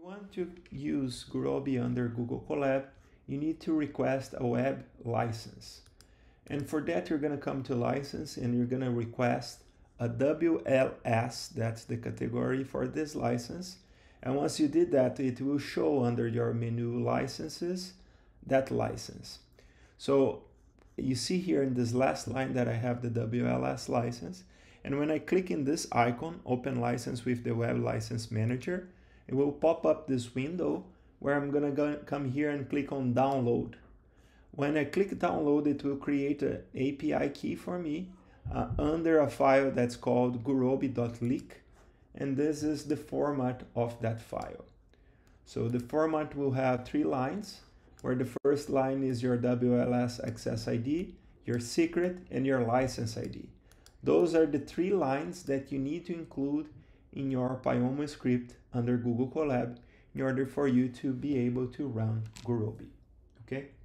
you want to use Gurobi under Google Colab, you need to request a web license. And for that, you're going to come to license and you're going to request a WLS, that's the category for this license. And once you did that, it will show under your menu licenses, that license. So you see here in this last line that I have the WLS license. And when I click in this icon, open license with the web license manager, it will pop up this window where I'm going to come here and click on download. When I click download, it will create an API key for me under a file that's called gurobi.leak. And this is the format of that file. So the format will have three lines, where the first line is your WLS access ID, your secret, and your license ID. Those are the three lines that you need to include in your Pyomo script under Google Colab in order for you to be able to run Gurobi. Okay?